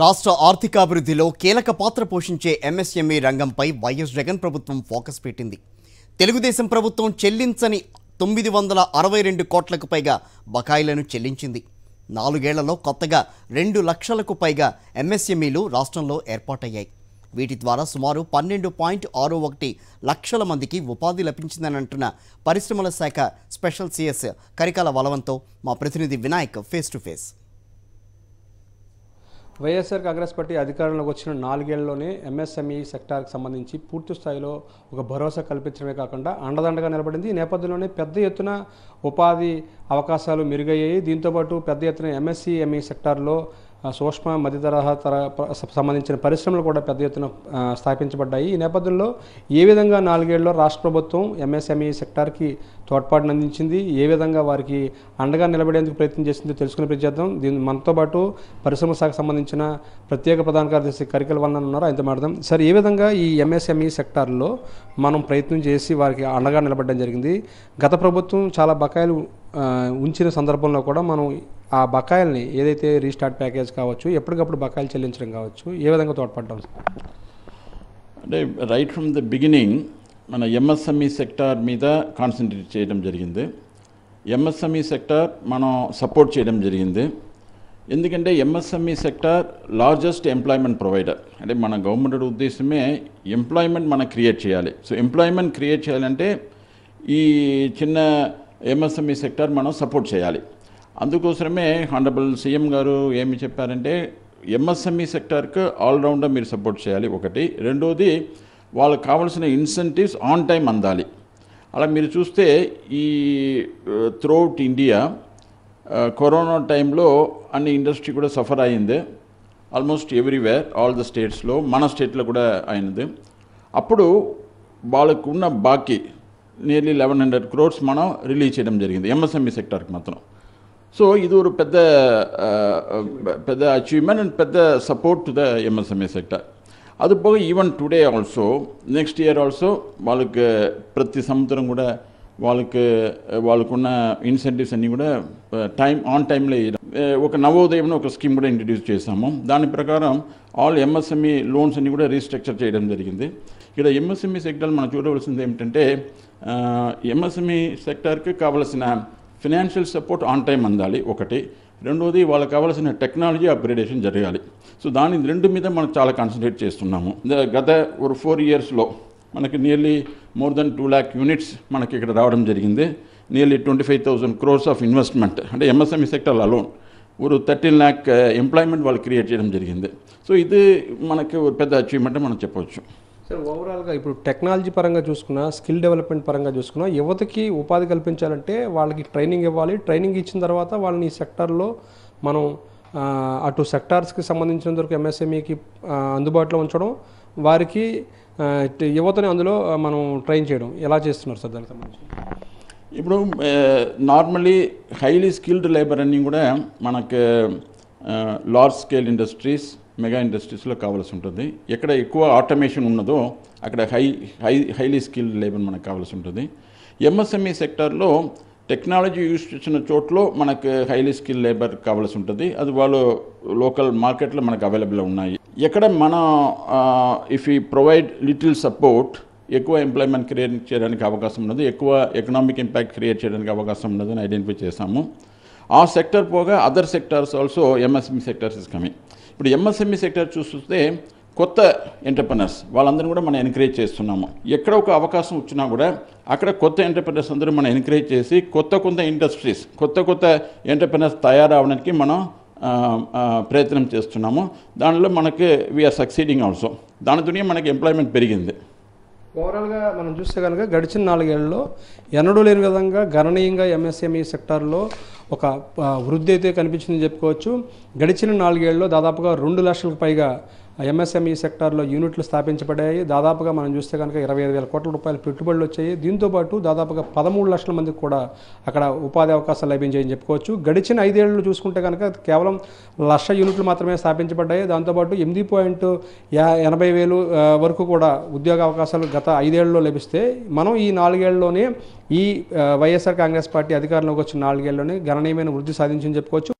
రాష్ట్ర ఆర్థికాభివృద్ధిలో కీలక పాత్ర పోషించే MSME రంగంపై YS జగన్ ప్రభుత్వం ఫోకస్ పెట్టింది. తెలుగుదేశం ప్రభుత్వం చెల్లించని 962 కోట్లకు పైగా బకాయిలను చెల్లించింది. 4 ఏళ్లలో కొత్తగా 2 లక్షలకు పైగా MSMEలు రాష్ట్రంలో ఏర్పాటయ్యాయి. వీటి ద్వారా సుమారు 12.61 లక్షల మందికి ఉపాధి లభించిందని అంటున్న పరిశ్రమల శాఖ స్పెషల్ CS కరికాల వలవంతో మా ప్రతినిధి Vinayak face to face. YSR Congress party అధికారంలోకి వచ్చిన 4 ఏళ్లలోనే MSME సెక్టార్కి సంబంధించి పూర్తి స్థాయిలో ఒక భరోసా కల్పించడమే కాకుండా అండదండగా నిలబడింది. ఈ నేపథ్యంలోనే పెద్ద ఎత్తున ఉపాధి అవకాశాలు మెరుగయ్యాయి. దీంతోపాటు పెద్ద ఎత్తున MSME సెక్టార్లో సూక్ష్మ మధ్య తరహా సంబంధించిన పరిశ్రమలు కూడా పెద్ద ఎత్తున స్థాపించబడ్డాయి. ఈ నేపథ్యంలో ఏ విధంగా 4 ఏళ్లలో రాష్ట్ర ప్రభుత్వం MSME సెక్టార్కి తోడ్పాటును అందించింది, ఏ విధంగా వారికి అండగా నిలబడేందుకు ప్రయత్నం చేసిందో తెలుసుకునే ప్రయత్నిద్దాం. దీని మనతో పాటు పరిశ్రమ శాఖకు సంబంధించిన ప్రత్యేక ప్రధాన కార్యదర్శి కరికల వలవన్ ఉన్నారు, ఆయనతో మాట్లాడదాం. సార్, ఏ విధంగా ఈ MSME సెక్టార్లో మనం ప్రయత్నం చేసి వారికి అండగా నిలబడడం జరిగింది? గత ప్రభుత్వం చాలా బకాయిలు ఉంచిన సందర్భంలో కూడా మనం ఆ బకాయిల్ని ఏదైతే రీస్టార్ట్ ప్యాకేజ్ కావచ్చు, ఎప్పటికప్పుడు బకాయిలు చెల్లించడం కావచ్చు, ఏ విధంగా తోడ్పడ్డాం? అంటే రైట్ ఫ్రమ్ ద బిగినింగ్ మన MSME సెక్టార్ మీద కాన్సన్ట్రేట్ చేయడం జరిగింది. MSME సెక్టార్ మనం సపోర్ట్ చేయడం జరిగింది. ఎందుకంటే MSME sector largest employment provider. అంటే మన గవర్నమెంట్ ఉద్దేశమే ఎంప్లాయ్మెంట్ మనం క్రియేట్ చేయాలి. సో ఎంప్లాయ్మెంట్ క్రియేట్ చేయాలంటే ఈ చిన్న MSME సెక్టార్ మనం సపోర్ట్ చేయాలి. అందుకోసమే హానరబుల్ CM గారు ఏమి చెప్పారంటే, MSME సెక్టార్కి ఆల్రౌండర్ మీరు సపోర్ట్ చేయాలి ఒకటి. రెండోది, వాళ్ళకు కావాల్సిన ఇన్సెంటివ్స్ ఆన్ టైం అందాలి. అలా మీరు చూస్తే ఈ త్రూఅవుట్ ఇండియా కరోనా టైంలో అన్ని ఇండస్ట్రీ కూడా సఫర్ అయింది. ఆల్మోస్ట్ ఎవ్రీవేర్ ఆల్ ద స్టేట్స్లో, మన స్టేట్లో కూడా అయినది. అప్పుడు వాళ్ళకు ఉన్న బాకీ నియర్లీ 1100 crores మనం రిలీజ్ చేయడం జరిగింది MSME సెక్టార్కి మాత్రం. సో ఇది ఒక పెద్ద పెద్ద అచీవ్మెంట్ అండ్ పెద్ద support to the MSME sector. అది పోగా even today also, next year also వాళ్ళకి ప్రతి సంవత్సరం కూడా వాళ్ళకున్న ఇన్సెంటివ్స్ అన్నీ కూడా ఆన్ టైంలో ఇవ్వడం. ఒక నవోదయం ఒక స్కీమ్ కూడా ఇంట్రడ్యూస్ చేశాము. దాని ప్రకారం ఆల్ MSME లోన్స్ అన్ని కూడా రీస్ట్రక్చర్ చేయడం జరిగింది. ఇక్కడ MSME సెక్టార్ మనం చూడవలసింది ఏమిటంటే, MSME సెక్టార్కి కావలసిన ఫినాన్షియల్ సపోర్ట్ ఆన్ టైం అందాలి ఒకటి. రెండోది, వాళ్ళకి కావాల్సిన టెక్నాలజీ అప్గ్రేడేషన్ జరగాలి. సో దాని రెండు మీద మనం చాలా కాన్సన్ట్రేట్ చేస్తున్నాము. గత ఒక 4 yearsలో మనకి nearly more than 2 lakh units మనకి ఇక్కడ రావడం జరిగింది. నియర్లీ 25,000 crores ఆఫ్ ఇన్వెస్ట్మెంట్, అంటే MSME సెక్టార్ అలోన్ ఒక 13 lakh ఎంప్లాయ్మెంట్ వాళ్ళు క్రియేట్ చేయడం జరిగింది. సో ఇది మనకి ఒక పెద్ద అచీవ్మెంట్ మనం చెప్పవచ్చు. సార్, ఓవరాల్గా ఇప్పుడు టెక్నాలజీ పరంగా చూసుకున్నా, స్కిల్ డెవలప్మెంట్ పరంగా చూసుకున్నా, యువతకి ఉపాధి కల్పించాలంటే వాళ్ళకి ట్రైనింగ్ ఇవ్వాలి. ట్రైనింగ్ ఇచ్చిన తర్వాత వాళ్ళని ఈ సెక్టార్లో మనం అటు సెక్టార్స్కి సంబంధించినంత వరకు MSMEకి అందుబాటులో ఉంచడం, వారికి యువతని అందులో మనం ట్రైన్ చేయడం ఎలా చేస్తున్నారు సార్? దానికి సంబంధించి ఇప్పుడు నార్మల్లీ హైలీ స్కిల్డ్ లేబర్ అన్నీ కూడా మనకు లార్జ్ స్కేల్ ఇండస్ట్రీస్, మెగా ఇండస్ట్రీస్లో కావాల్సి ఉంటుంది. ఎక్కడ ఎక్కువ ఆటోమేషన్ ఉన్నదో అక్కడ హైలీ స్కిల్డ్ లేబర్ మనకు కావాల్సి ఉంటుంది. MSME సెక్టార్లో టెక్నాలజీ యూజ్ చేసిన చోట్లో మనకు హైలీ స్కిల్ లేబర్ కావాల్సి ఉంటుంది. అది వాళ్ళు లోకల్ మార్కెట్లో మనకు అవైలబుల్గా ఉన్నాయి. ఎక్కడ మన if you provide little support, ఎక్కువ ఎంప్లాయ్మెంట్ క్రియేట్ చేయడానికి అవకాశం ఉన్నది, ఎక్కువ ఎకనామిక్ ఇంపాక్ట్ క్రియేట్ చేయడానికి అవకాశం ఉన్నదని ఐడెంటిఫై చేశాము. ఆ సెక్టర్ పోగా other sectors also MSME sectors is coming. ఇప్పుడు MSME సెక్టార్ చూస్తే కొత్త ఎంటర్ప్రెనర్స్ వాళ్ళందరూ కూడా మనం ఎంకరేజ్ చేస్తున్నాము. ఎక్కడ ఒక అవకాశం వచ్చినా కూడా అక్కడ కొత్త ఎంటర్ప్రెనర్స్ అందరూ మనం ఎంకరేజ్ చేసి కొత్త ఇండస్ట్రీస్, కొత్త ఎంటర్ప్రెనర్స్ తయారవడానికి మనం ప్రయత్నం చేస్తున్నాము. దానిలో మనకి వీఆర్ సక్సీడింగ్ ఆల్సో. దానితోనే మనకి ఎంప్లాయ్మెంట్ పెరిగింది. ఓవరాల్గా మనం చూస్తే కనుక గడిచిన 4 ఏళ్లలో ఎన్నడూ లేని విధంగా గణనీయంగా MSME సెక్టార్లో ఒక వృద్ధి అయితే కనిపించిందని చెప్పుకోవచ్చు. గడిచిన 4 ఏళ్లలో దాదాపుగా 2 లక్షలకు పైగా MSME సెక్టార్లో యూనిట్లు స్థాపించబడ్డాయి. దాదాపుగా మనం చూస్తే కనుక 25,000 కోట్ల రూపాయల పెట్టుబడులు వచ్చాయి. దీంతోపాటు దాదాపుగా 13 లక్షల మందికి కూడా అక్కడ ఉపాధి అవకాశాలు లభించాయని చెప్పుకోవచ్చు. గడిచిన 5 ఏళ్లు చూసుకుంటే కనుక కేవలం 1 లక్ష యూనిట్లు మాత్రమే స్థాపించబడ్డాయి. దాంతోపాటు 8.80 వేలు వరకు కూడా ఉద్యోగ అవకాశాలు గత 5 ఏళ్లలో లభిస్తే, మనం ఈ 4 ఏళ్లలోనే ఈ వైఎస్ఆర్ కాంగ్రెస్ పార్టీ అధికారంలోకి వచ్చిన 4 ఏళ్లలోనే గణనీయమైన వృద్ధి సాధించని చెప్పుకోవచ్చు.